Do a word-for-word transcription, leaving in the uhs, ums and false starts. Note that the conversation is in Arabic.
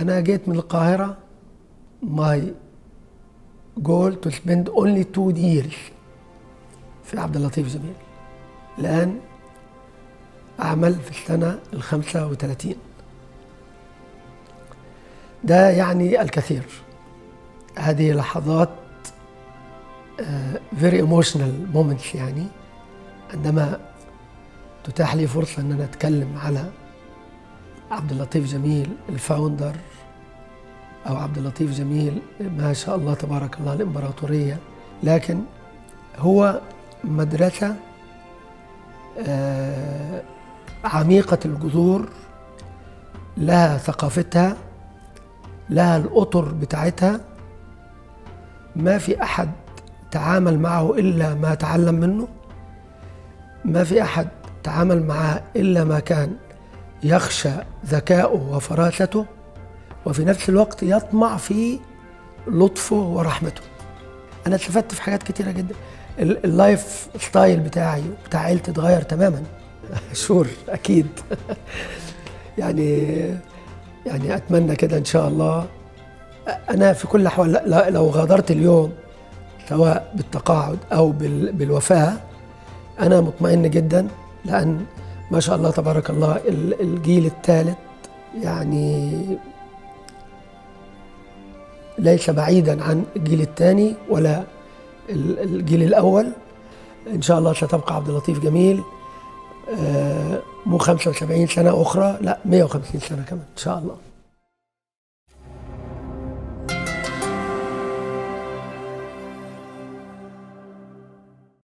أنا جيت من القاهرة. My goal to spend only two years في عبد اللطيف جميل. الآن أعمل في السنة الخمسة وثلاثين. ده يعني الكثير. هذه لحظات very emotional moments، يعني عندما تتاح لي فرصة أن أنا أتكلم على عبد اللطيف جميل الفاوندر، أو عبد اللطيف جميل ما شاء الله تبارك الله الإمبراطورية. لكن هو مدرسة عميقة الجذور، لها ثقافتها، لها الأطر بتاعتها. ما في أحد تعامل معه إلا ما تعلم منه، ما في أحد تعامل معه إلا ما كان يخشى ذكاؤه وفراسته، وفي نفس الوقت يطمع في لطفه ورحمته. أنا استفدت في حاجات كتيرة جدا. اللايف ستايل بتاعي بتاع عيلتي اتغير تماما. شور أكيد. يعني يعني أتمنى كده إن شاء الله. أنا في كل الأحوال لو غادرت اليوم سواء بالتقاعد أو بالوفاة أنا مطمئن جدا، لأن ما شاء الله تبارك الله الجيل الثالث يعني ليس بعيدا عن الجيل الثاني ولا الجيل الأول. إن شاء الله ستبقى عبد اللطيف جميل مو خمسة وسبعين سنة أخرى، لا مئة وخمسين سنة كمان إن شاء الله.